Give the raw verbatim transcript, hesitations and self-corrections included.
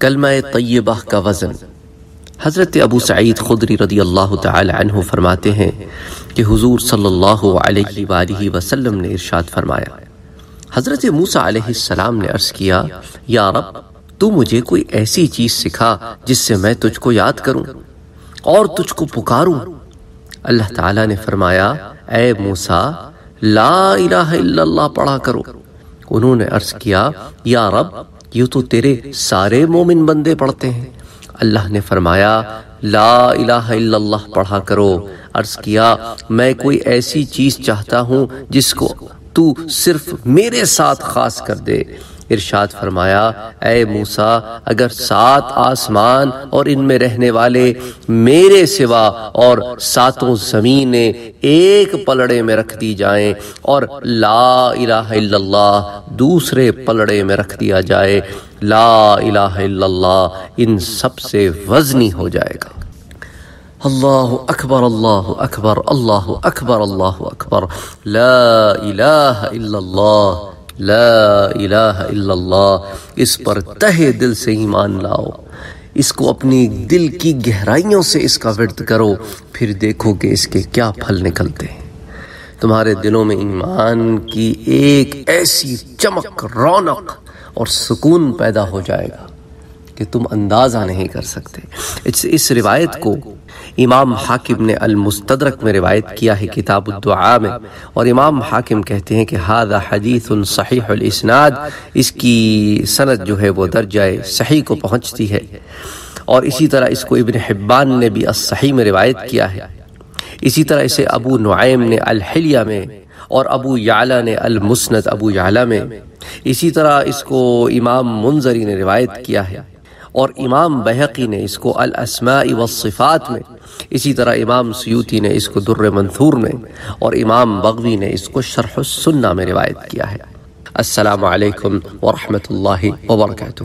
کلمہ طیبہ کا وزن. حضرت ابو سعید خدری رضی اللہ تعالی عنہ فرماتے ہیں کہ حضور صلی اللہ علیہ وآلہ وسلم نے ارشاد فرمایا، حضرت موسیٰ علیہ السلام نے عرض کیا، یا رب تو مجھے کوئی ایسی چیز سکھا جس سے میں تجھ کو یاد کروں اور تجھ کو پکاروں. اللہ تعالیٰ نے فرمایا، اے موسیٰ لا الہ الا اللہ پڑھا کرو. انہوں نے عرض کیا، یا رب یہ تو تیرے سارے مومن بندے پڑھتے ہیں. اللہ نے فرمایا، لا الہ الا اللہ پڑھا کرو. عرض کیا، میں کوئی ایسی چیز چاہتا ہوں جس کو تو صرف میرے ساتھ خاص کر دے. ارشاد فرمایا، اے موسیٰ اگر سات آسمان اور ان میں رہنے والے میرے سوا اور ساتوں زمینیں ایک پلڑے میں رکھ دی جائیں اور لا الہ الا اللہ دوسرے پلڑے میں رکھ دیا جائے، لا الہ الا اللہ ان سب سے وزنی ہو جائے گا. اللہ اکبر اللہ اکبر اللہ اکبر اللہ اکبر. لا الہ الا اللہ لا الہ الا اللہ. اس پر تہہ دل سے ایمان لاؤ، اس کو اپنی دل کی گہرائیوں سے اس کا ورد کرو، پھر دیکھو کہ اس کے کیا پھل نکلتے ہیں. تمہارے دلوں میں ایمان کی ایک ایسی چمک، رونق اور سکون پیدا ہو جائے گا کہ تم اندازہ نہیں کر سکتے. اس روایت کو امام حاکم نے المستدرک میں روایت کیا ہے، کتاب الدعاء میں، اور امام حاکم کہتے ہیں کہ هذا حدیث صحیح الاسناد، اس کی سند جو ہے وہ درجہ صحیح کو پہنچتی ہے. اور اسی طرح اس کو ابن حبان نے بھی الصحیح میں روایت کیا ہے. اسی طرح اسے ابو نعیم نے الحلیہ میں اور ابو یعلا نے المسند ابو یعلا میں، اسی طرح اس کو امام منذری نے روایت کیا ہے، اور امام بحقی نے اس کو الاسماء والصفات میں، اسی طرح امام سیوتی نے اس کو در منثور میں، اور امام بغوی نے اس کو شرح السنہ میں روایت کیا ہے. السلام علیکم ورحمۃ اللہ وبرکاتہ.